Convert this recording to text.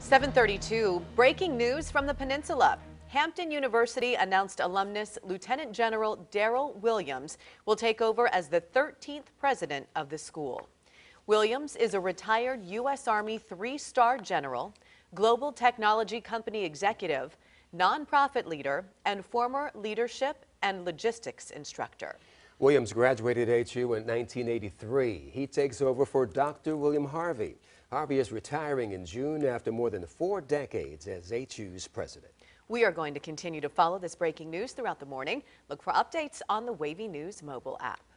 7:32, breaking news from the peninsula. Hampton University announced alumnus Lieutenant General Darrell Williams will take over as the 13th president of the school. Williams is a retired U.S. Army three-star general, global technology company executive, nonprofit leader, and former leadership and logistics instructor. Williams graduated HU in 1983. He takes over for Dr. William Harvey. Harvey is retiring in June after more than 4 decades as HU's president. We are going to continue to follow this breaking news throughout the morning. Look for updates on the WAVY News mobile app.